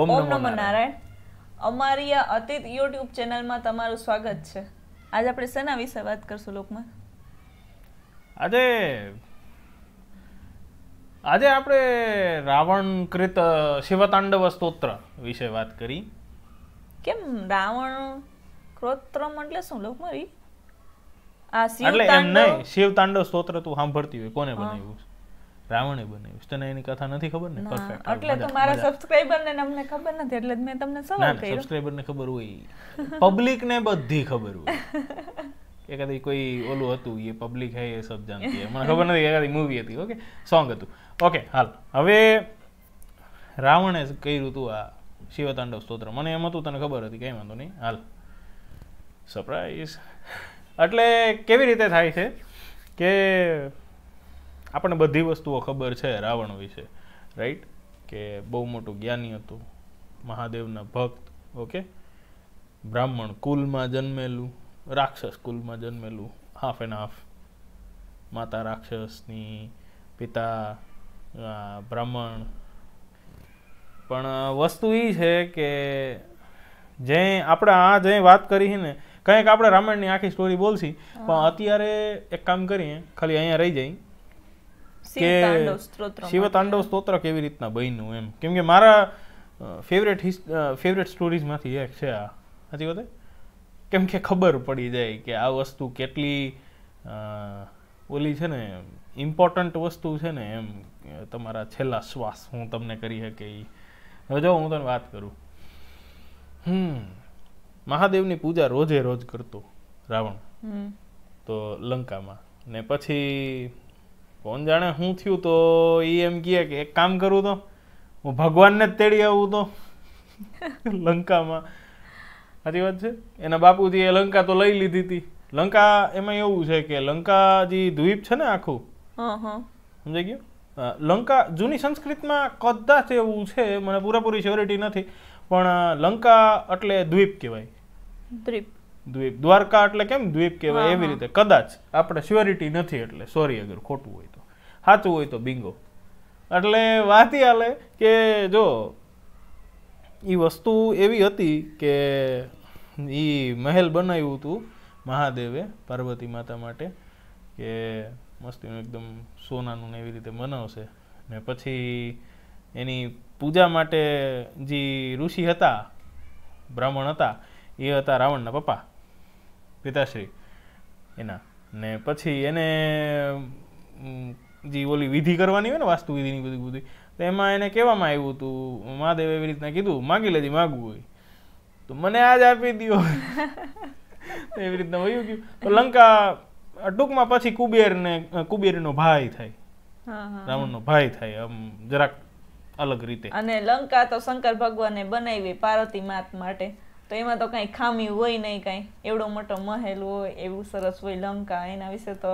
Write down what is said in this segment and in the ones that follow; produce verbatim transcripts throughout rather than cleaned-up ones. ओम नमो नारायण। अमारी आ अतीत यूट्यूब चैनल में तमारू स्वागत छे। आज आपणे सेना विषे वात करशुं लोकमां? आजे आजे आपणे रावणकृत शिव तांडव स्तोत्र विषे वात करी। केम रावण स्तोत्रम एटले शुं लोकमारी? आ शिव तांडव शिव तांडव स्तोत्र तू सांभळती होय कोने बनाव्युं? रावणे बनाव्युं। तने एनी कथा नथी खबर ने? परफेक्ट। એટલે તો મારા સબ્સ્ક્રાઇબર ને અમને ખબર નથી એટલે જ મેં તમને સવાલ કર્યો। સબ્સ્ક્રાઇબર ને ખબર હોય, પબ્લિક ને બધી ખબર હોય। કે કદી કોઈ ઓલું હતું, એ પબ્લિક હે એ સબ જાણતી હે, મને ખબર નથી। કે કદી મૂવી હતી, ઓકે સોંગ હતું, ઓકે હાલ। હવે રાવણે કર્યું તું આ શિવ તાંડવ સ્તોત્ર, મને એમ હતું તને ખબર હતી, કઈ વાંધો નહીં। હાલ સરપ્રાઈઝ એટલે કેવી રીતે થાય છે કે આપણને બધી વસ્તુઓ ખબર છે રાવણ વિશે, રાઈટ? કે બહુ મોટું જ્ઞાની હતું, મહાદેવના ભક્ત, ઓકે, બ્રાહ્મણ કુલમાં જન્મેલું, રાક્ષસ કુલમાં જન્મેલું, હાફ એન્ડ હાફ, માતા રાક્ષસની, પિતા બ્રાહ્મણ। પણ વસ્તુ એ છે કે જે આપણે આ જે વાત કરી ને, કંઈક આપણે રામાયણની આખી સ્ટોરી બોલશી, પણ અત્યારે એક કામ કરીએ, ખાલી અહીંયા રહી જાય शिव तांडव स्तोत्र केवी रीतना बन्युं एम। केम के मारा फेवरेट फेवरेट स्टोरीज मांथी एक छे आ। साची वात है? केम के खबर पड़ी जाए कि आ वस्तु केटली ओली छे ने, इम्पोर्टंट वस्तु छे ने एम। तमारा छेल्ला श्वास हूँ तमने करी हके ई। हवे जो हूँ तने वात करूँ, हम्म महादेवनी पूजा रोजे रोज करतो रावण तो लंकामां, ने पछी कोण जाने हूँ थयु तो ये एम किया कि एक काम करूँ तो हूँ भगवान ने तेड़ी आऊँ तो लंका में। साची बात छे? एना बापूजीए लंका तो लई लीधी थी। लंका एमां एवुं छे के लंका जी द्वीप छे ने आखुं, समजाई गयो? लंका जूनी संस्कृत में कदाच एवुं छे, मने पूरेपूरी श्योरिटी नथी, पण लंका एटले द्वीप कहेवाय। द्वीप द्वीप द्वारका एटले केम द्वीप कहेवाय एवी रीते। कदाच आपणे श्योरिटी नथी एटले सॉरी अगर खोटुं होय तो, साचुं होय तो बिंगो। एटले वात ई आले के जो ई वस्तु एवी हती के ई महल बनाव्युं हतुं महादेवे पार्वती माता माटे, के मस्तीनुं एकदम सोनानुं ने एवी रीते बनावशे, ने पछी एनी पूजा माटे जे ऋषि हता, ब्राह्मण हता, ए हता रावणना पप्पा पिताश्री एना, ने पछी एने जी ओली विधि करवानी होय ने वास्तु विधि नी बधी बधी, तो एमां एने कहेवामां आव्युं हतुं, महादेवे एवी रीतना कीधुं मांगी लेजे, मागवुं होय तो मने आज आपी दियो। एवी रीतना वह्युं गयुं। तो लंका टूंकमां पछी कुबेर ने कुबेरनो भाई थाय, रावणनो भाई थाय, आम जराक अलग रीते। अने लंका तो शंकर भगवाने बनावी पार्वती माता माटे, तो एमां तो कई खामी होय नहीं, कई एवडो मोटो महल होय, एवुं सरस होय लंका, एना विषे तो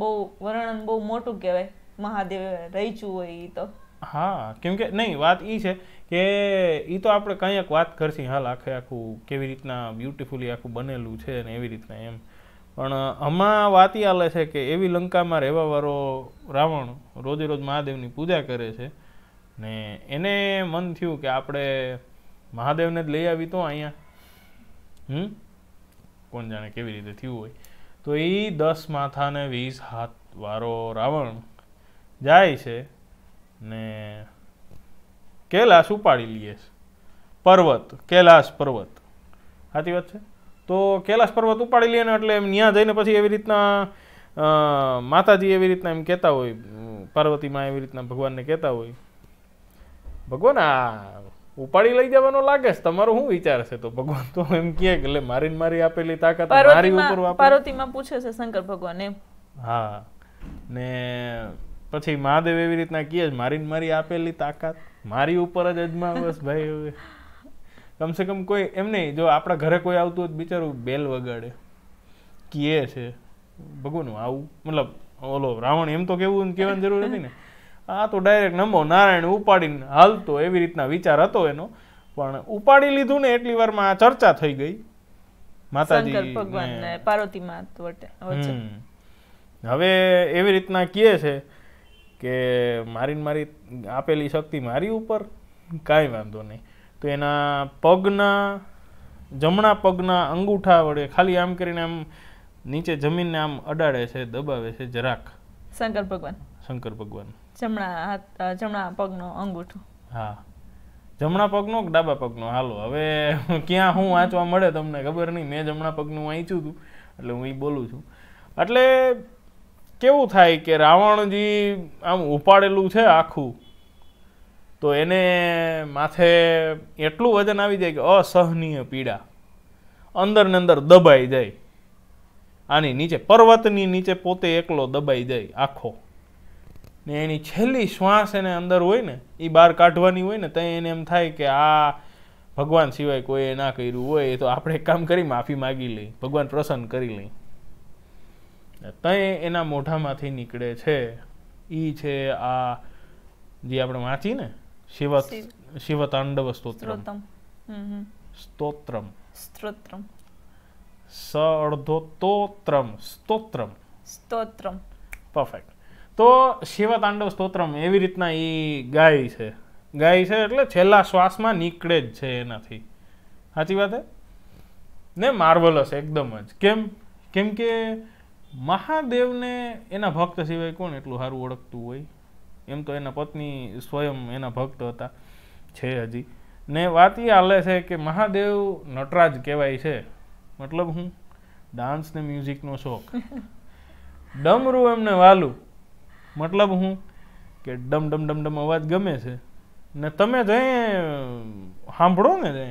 बहु वर्णन बहु मोटुं कहेवाय। महादेवे रहीचुं होय ई तो। हाँ, केम के नहीं वात ई छे के ई तो आपणे कई एक वात करशी हाल आखे आखू केवी रीतना ब्यूटीफुली आखू बनेलुं छे ने एवी रीतना एम। पण हमां वात ई आले छे के एवी लंकामां रहेवावाळो रावण रोजे रोज महादेवनी पूजा करे छे, ने एने मन थयुं के आपणे महादेव ने लई आवी तो अहींया, हम्म कोण जाने केवी रीते थयुं होय। तो ई दस माथा ने वीस हाथ वारो रावण जाय छे ने कैलाश उपाड़ी लीए छे, पर्वत, कैलाश पर्वत। साची वात छे? तो कैलाश पर्वत उपाड़ी लीए ने एटले न्या जईने पछी एवी रीतना माताजी एवी रीतना एम कहेता होय, पार्वती मां एवी रीतना भगवान ने कहेता होय, भगवान आ उपाड़ी लई जवानो लागे छे, तमारो हुं विचार छे? तो भगवान तो एम कहे के ले मारीन मारी आपेली ताकत मारी ऊपर वापर। पार्वती मां पूछे छे शंकर भगवान एम। हां, ने પછી મહાદેવ એવી રીતના કહે છે મારીન મારી આપેલી તાકાત મારી ઉપર જ અજમાવસ ભાઈ। હવે કમસે કમ કોઈ એમ નહીં, જો આપણા ઘરે કોઈ આવતું હોય તો બિચારું બેલ વગાડે, કહે છે ભગવાન આવું, મતલબ ઓલો રાવણ એમ તો કેવું કહેવાની જરૂર હતી ને, આ તો ડાયરેક્ટ નમો નારાયણ ઉપાડીને હાલતો એવી રીતના વિચાર હતો એનો। પણ ઉપાડી લીધું ને એટલી વારમાં આ ચર્ચા થઈ ગઈ માતાજી શંકર ભગવાનને પાર્વતી માતા વચ્ચે। હવે એવી રીતના કહે છે કે મારીને મારી આપેલી શક્તિ મારી ઉપર, काई वांधो नहीं। तो एना पगना जमणा पगना अंगूठा वड़े खाली आम करीने आम नीचे जमीन ने आम अडाड़े छे, दबावे छे જરાક। शंकर भगवान शंकर भगवान जमणा हाथ जमणा पगनो अंगूठो। हाँ जमणा पगनो डाबा पगनो। हालो हवे क्या हूँ वाँचवा मळे तमने खबर नहीं, मैं जमणा पगनु वाँच्यु तू एटले हूँ ई बोलू छू। एटले केवुं थाय के रावणजी आम उपाडेलुं छे आखुं, तो एने माथे एटलुं वजन आवी जाय के असहनीय पीड़ा अंदर ने अंदर दबाई जाय। आनी नीचे पर्वतनी नीचे पोते एकलो दबाई जाय आखो ने एनी छेल्ली श्वास एने अंदर होय ने ई बहार काढवानी होय ने, तय एने एम थाय के आ भगवान सिवाय कोई ना कर्युं होय तो आपणे एक काम करी माफी मागी लई, भगवान प्रसन्न करी लई। तय एना मोढामांथी निकळे छे ई छे आ जे आपणे वांची ने शिव शिव तांडव स्तोत्रम स्तोत्रम स्तोत्रम सर्धोतोत्रम स्तोत्रम स्तोत्रम परफेक्ट। तो शिव तांडव स्तोत्रम एवी रीतना ई गाय छे गाय छे એટલે છેલ્લા શ્વાસમાં નીકળે જ છે એનાથી। સાચી વાત હે ને, માર્વેલસ એકદમ જ। કેમ કેમ કે મહાદેવને એના ભક્ત સિવાય કોણ એટલું સારું ઓળખતું હોય? एम तो एना पत्नी स्वयं एना भक्त हता छे हजी ने। वात ई आले छे के महादेव नटराज कहेवाय छे, मतलब हूँ डांस ने म्यूजिक नो शौक। डमरू एमने वालू, मतलब हूँ के डम डम डम डम अवाज गमे छे ने। तमे जे सांभळो ने जे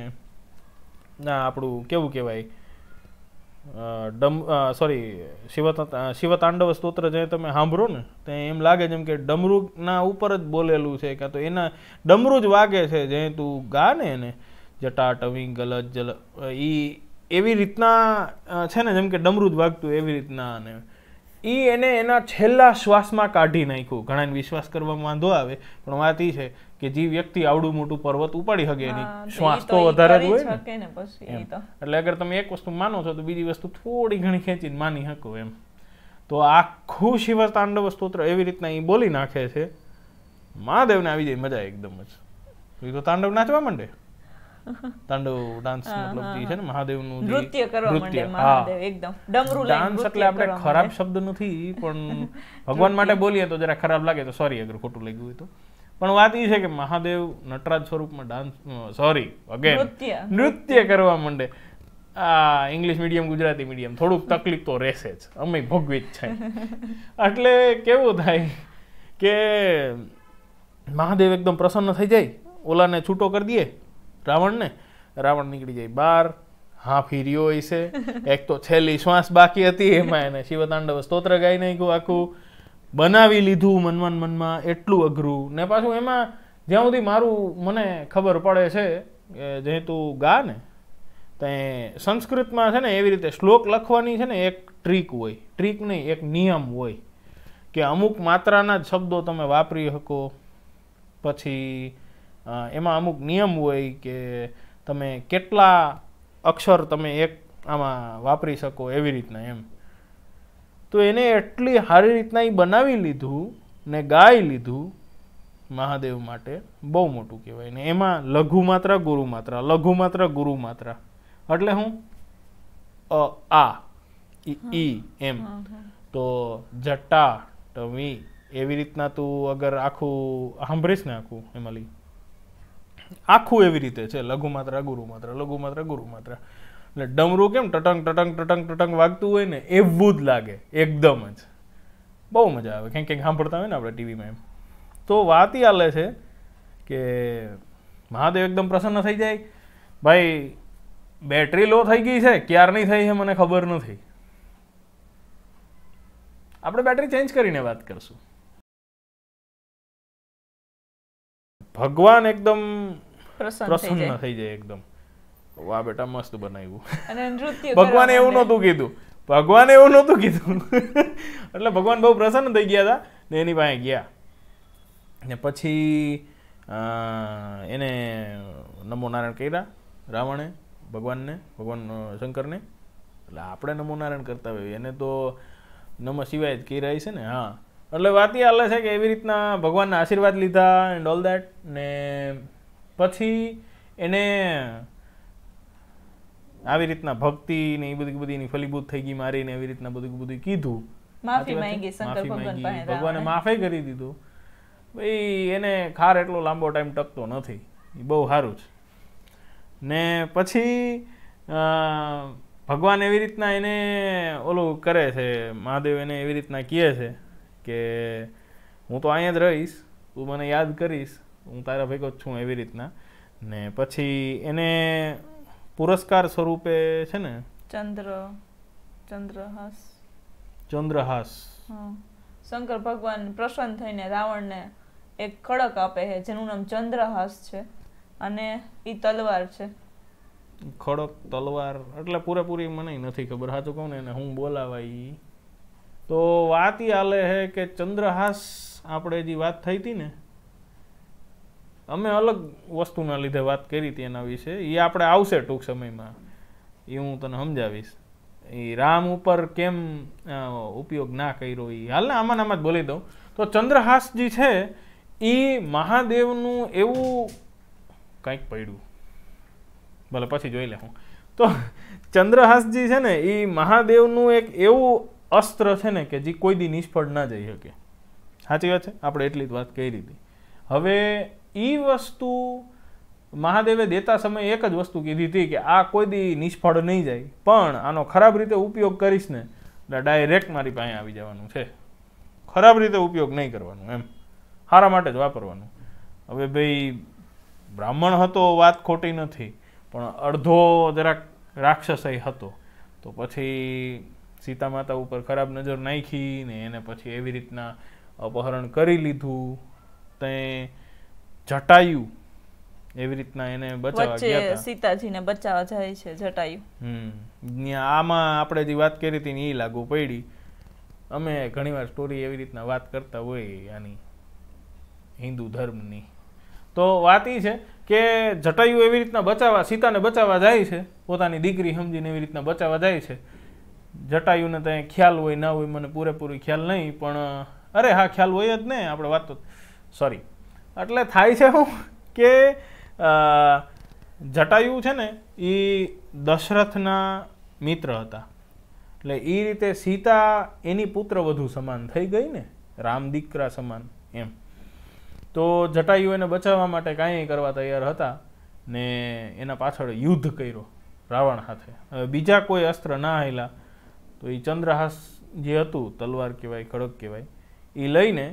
ना आपणुं केवुं कहेवाय डम सॉरी शिवता शिव तांडव स्त्रोत्र जे तमे सांभळो ने तो एम लगे जेम के डमरूना ऊपर ज बोलेलू छे, क्या तो एना डमरू ज वागे छे जे तू गा ने जटा टवी गलत जल ई एवी रीतना छे ने जेम के डमरू ज वागतुं एवी रीतना ने ई एने एना छेल्ला श्वासमां काढी नाख्यो। घणाने विश्वास करवामां वांधो आवे पण वात ई छे के जी व्यक्ति आवडू मोटू पर्वत उपाड़ी हगे नहीं, श्वास तो वधारे ज होय ने। एटले अगर तमे एक वस्तु मानो छो तो बीजी वस्तु थोड़ी घणी खेंचीने मानी हको एम। तो आखू शिव तांडव स्तोत्र एवी रीतना ई बोली नाखे छे, महादेवने आवी जाय मजा एकदम ज। ई तो तांडव नाचवा मांडे, तांडव डांस मतलब जी छे ने महादेवनुं नृत्य करवा मांडे महादेव एकदम डमरू लईने। डांस એટલે આપણે ખરાબ શબ્દ નથી, પણ ભગવાન માટે બોલીએ તો જરા ખરાબ લાગે, તો સોરી અગર ખોટું લાગ્યું હોય તો। પણ વાત એ છે કે મહાદેવ નટરાજ સ્વરૂપમાં ડાન્સ સોરી અગેન નૃત્ય નૃત્ય કરવા માંડે। આ ઇંગ્લિશ મીડિયમ ગુજરાતી મીડિયમ થોડુંક તકલીફ તો રહેશે જ, અમે ભોગવી જ છે। એટલે કેવું થાય કે મહાદેવ એકદમ પ્રસન્ન થઈ જાય, ઓલાને છૂટો કરી દે रावण ने, रावण निकली जाए बार। हाँ फिरियो ऐसे एक तो छेली श्वास बाकी थी एमां एने शिवतांडव स्तोत्र गाई नाख्युं आखुं बनावी लीधुं मनमन मनमा एटलुं अघरुं ने। पाछुं एमां ज्यां सुधी मारुं मने खबर पड़े छे जे तू गा ने ते संस्कृतमां छे ने एवी रीते श्लोक लखवानी छे ने एक ट्रीक होय, ट्रीक नहीं एक नियम होय के अमुक मात्राना ज शब्दो तमे वापरी हको। पछी एमां अमुक नियम होय के तमे केटला अक्षर तमे एक आमां वापरी शको एवी रीतना एम। तो एने एटली सारी रीतना ई बनावी लीधुं ने गाई लीधुं, महादेव माटे बहु मोटुं कहेवाय ने। एमां लघु मात्रा गुरु मात्रा लघु मात्रा गुरु मात्रा एटले हुं अ आ ई ई एम। तो जटा टवी एवी रीतना तू अगर आखुं सांभळीश ने आखुं एमांथी आखू एवी रीते छे लघु मात्रा गुरु मात्रा लघु मात्रा गुरु मात्रा। એટલે ડમરું કેમ ટટંગ ટટંગ ટટંગ ટટંગ વાગતું હોય ને એવું જ લાગે એકદમ જ, બહુ મજા આવે। ક્યાંક ક્યાંક સાંભળતા હોય ને આપણે ટીવીમાં એમ। તો વાત એ હાલે છે કે મહાદેવ એકદમ પ્રસન્ન થઈ જાય, ભાઈ બેટરી લો થઈ ગઈ છે, ક્યારની થઈ છે મને ખબર નથી, આપણે બેટરી ચેન્જ કરીને વાત કરશું। भगवान एकदम प्रसन्न थी जाए एकदम, वाह बेटा मस्त बनाव्यू। भगवान एवं नतु कीधु, भगवान एवं नतु कीधु एटले भगवान बहुत प्रसन्न थी गया था ने एनी पासे गया ने। पछी एने नमो नारायण कर्या रावणे भगवान ने, भगवान शंकर ने। एटले आपणे नमो नारायण करता होय एने तो नमः शिवाय ज कर्या छे ने। हाँ एटले वात ई आले छे के एवी रीतना भगवानना आशीर्वाद लीधा एंड ऑल दैट ने पछी एने આવી રીતના ભક્તિ ને એ બધી બધી ની ફલીભૂત થઈ ગઈ મારી ને આવી રીતના બધું બધું કીધું માફી માંગી શંકર ભગવાન પાસે ભગવાને માફી કરી દીધું ભઈ એને ખાર એટલો લાંબો ટાઈમ ટકતો નથી એ બહુ સારું છે ને પછી ભગવાન એવી રીતના એને ઓલું કરે છે મહાદેવ એને એવી રીતના કહે છે કે હું તો અહીંયા જ રહીશ તું મને યાદ કરીશ હું તારા ભેગો જ છું એવી રીતના ને પછી એને पुरस्कार स्वरूप चंद्र चंद्रहास चंद्रहास हाँ। शंकर भगवान प्रसन्न थईने रावण ने एक खड़क आपे है जेनु नाम चंद्रहास छे अने ई तलवार छे खड़क तलवार एटले पूरेपूरी मने नथी खबर हाचो कहूं ने हूँ बोलावाई तो बात ई आले है कि चंद्रहास आपणे जी बात थई थी ने अमे अलग वस्तुना लीधे बात करी थी एना विषे ये आपणे आवशे टूंक समयमां ए हूँ तने समजावीश ए राम उपर केम उपयोग ना कर्यो ए हाल आमां आमां ज बोली दऊं तो चंद्रहास जी छे ए महादेवनुं एवुं कंईक पड्युं भले पछी जोई लेहुं तो चंद्रहास जी छे ने ए महादेवनुं एक एवुं अस्त्र छे ने के जे कोई दी निष्फळ ना जई शके साची वात छे आपणे एटली ज वात करी हती हवे ई वस्तु महादेवे देता समय एक ज वस्तु कीधी थी कि आ कोई दी निष्फळ नहीं जाए पण आनो खराब रीते उपयोग करीश ने एटले डायरेक्ट मारी पासे आवी जवानुं छे खराब रीते उपयोग नहीं करवानुं एम हारा माटे ज वापरवानुं हवे भाई ब्राह्मण हतो वात खोटी नथी पण अर्धो जराक राक्षसय हतो तो पछी सीता माता उपर खराब नजर नाखी ने एने पछी एवी रीतना अपहरण करी लीधुं ते जटायु एवी रीतना एने बचावा गया था सीताजी ने बचावा जाय छे जटायु हम्म आमा आपणे जी वात करी हती ई लागू पड़ी अमे घणीवार स्टोरी एवी रीतना वात करता होय आनी हिंदू धर्मनी तो वात ई छे के जटायु एवी रीतना बचावा सीता ने बचावा जाय छे पोतानी दीकरी समजीने एवी रीतना बचावा जाय छे जटायु ने ते ख्याल होय ना होय मने पूरेपूरी ख्याल नहीं पण अरे हाँ ख्याल होय ज ने आपणे वात सॉरी एटले थाय छे हूँ के जटायु छे ने ई दशरथना मित्र हता एटले ई रीते सीता एनी पुत्रवधू समान थई गई ने राम दीकरा समान एम तो जटायु एने बचावा माटे कांई करवा तैयार हता ने एना पाछळ युद्ध कर्यो रावण साथे हवे बीजा कोई अस्त्र ना आयला तो ई चंद्रहास जे हतुं तलवार कहेवाय खड़क कहेवाय ई लईने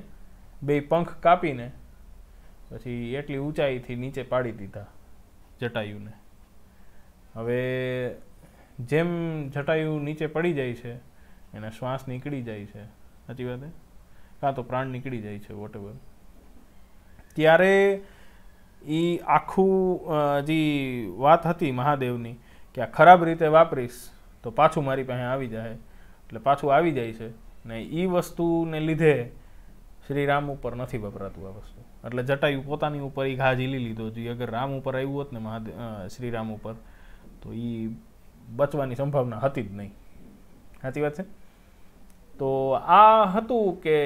बे पंख कापीने पछी एटली ऊंचाई थी नीचे पाड़ी दीधा जटायु ने हवे जेम जटायु नीचे पड़ी जाए छे एना श्वास निकली जाए छे साची वात है का तो प्राण निकली जाए छे वोटेवर त्यारे ई आखू जी वात हती महादेवनी के आ खराब रीते वापरीश तो पाछू मारी पासे आवी जाए एटले पाछू आवी जाए छे ने ई वस्तुने लीधे श्री राम उपर नहीं वपरातुं आ वस्तु एटले जटायु पोतानी उपर ई घा झीली लीधो जी अगर राम उपर आव्युं होत ने महादेव श्री राम उपर तो ई बचवानी संभावना हती ज नहीं साची वात छे तो आ हतुं के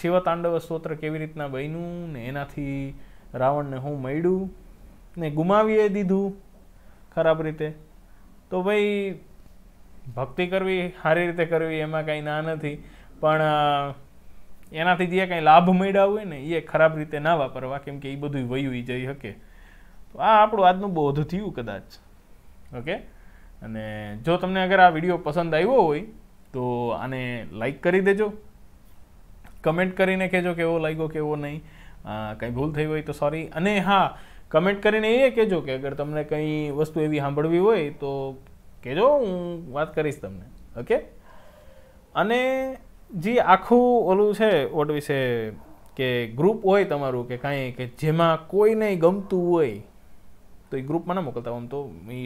शिव तांडव स्तोत्र केवी रीतना बन्युं ने एनाथी रावण ने शुं मळ्युं ने गुमावी दीधुं खराब रीते तो भाई भक्ति करवी सारी रीते करवी एमां कांई ना नथी पण एनाथी जे कहीं लाभ मळ्या होय ने ये खराब रीते ना वापरवा केम के ई बधुं वही जई शके तो आ आपणो आजनो बोध थयुं कदाच ओके अने जो तमने अगर आ विडियो पसंद आव्यो होय तो आने लाइक करी देजो कमेंट करीने कहेजो केवो लाग्यो केवो नहीं कंई भूल थई होय तो सॉरी अने हाँ कमेंट करीने ए कहेजो के अगर तमने कंई वस्तु एवी सांभळवी होय तो कहेजो हूँ वात करीश तमने ओके अने जी आखू ओलू है वोट विषे के ग्रुप होय तमारू के काई के जेमा कोई ने गमतुं होय तो ये ग्रुप में ना मोकलता आम तो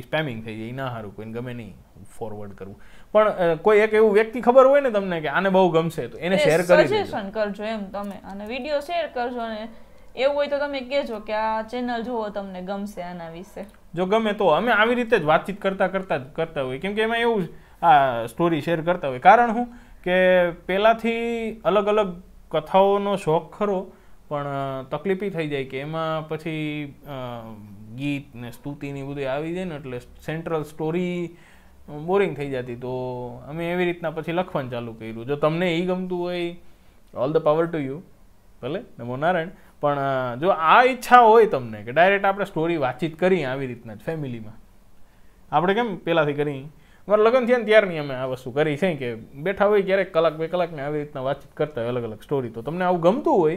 स्पेमिंग थई जाय ना हारू कोईने गमे नहीं फॉरवर्ड करूँ पण कोई एक एवं व्यक्ति खबर होय ने तमने के आने बहु गमशे तो एने शेयर करी देजो सजेशन करजो एम तमे आने विडियो शेयर करजो ने एवुं होय तो तमे कहेजो के आ चेनल जोवो तमने गमशे आना विषे जो गमे तो अमे आवी रीते ज वातचीत करता करता करता होय केम के एमां एवुं आ स्टोरी शेयर करता होय कारण हुं के पेलाथी अलग अलग कथाओनो शौक खरो पण तकलीफी थई जाय के एमां पछी गीत ने स्तुति ने बधुं आवी जाए ने एटले सेंट्रल स्टोरी बोरिंग थी जाती, तो अमे एवी रीतना पछी लखवानुं चालू कर्युं। जो तमने ए गमतुं होय all the power to you, भले नमो नारायण। पण जो आ इच्छा होय तमने के डायरेक्ट आपणे स्टोरी वातचीत करी आवी रीतना फेमिली में आपणे केम पेलाथी करी, मार लग्न थया त्यारनी अमे आ वस्तु करी छे के बैठा होय क्यारेक कलाक बे कलाक ने आवी रीतना वातचीत करता होय अलग अलग स्टोरी। तो तमने आवुं गमतुं होय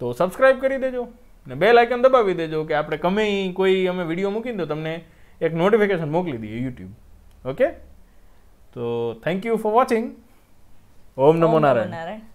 तो सब्सक्राइब करी देजो ने बेल आइकन दबावी देजो के आपणे कमे कोई अमे विडियो मूकीने तो तमने एक नोटिफिकेशन मोकली दीए यूट्यूब। ओके, तो थैंक यू फॉर वॉचिंग। ओम नमो नारायण।